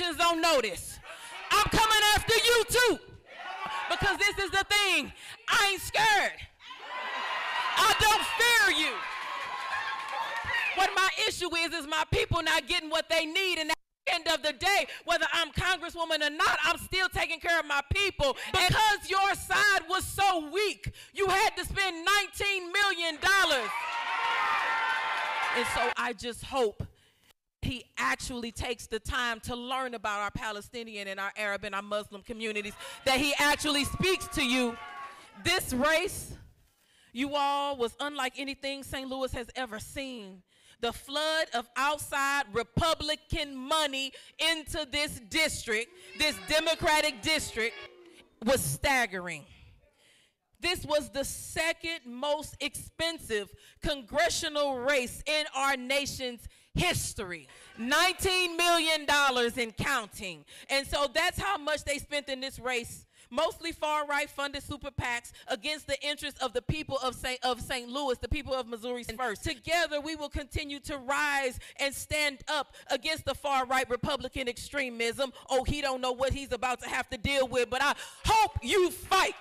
nations on notice. I'm coming after you too. Because this is the thing. I ain't scared. I don't fear you. What my issue is my people not getting what they need. And at the end of the day, whether I'm Congresswoman or not, I'm still taking care of my people. Because your side was so weak, you had to spend $19 million. And so I just hope he actually takes the time to learn about our Palestinian and our Arab and our Muslim communities, that he actually speaks to you. This race, you all, was unlike anything St. Louis has ever seen. The flood of outside Republican money into this district, this Democratic district, was staggering. This was the second most expensive congressional race in our nation's history. $19 million in counting. And so that's how much they spent in this race, mostly far-right funded super PACs against the interests of the people of St. Louis, the people of Missouri first. Together, we will continue to rise and stand up against the far-right Republican extremism. Oh, he don't know what he's about to have to deal with, but I hope you fight.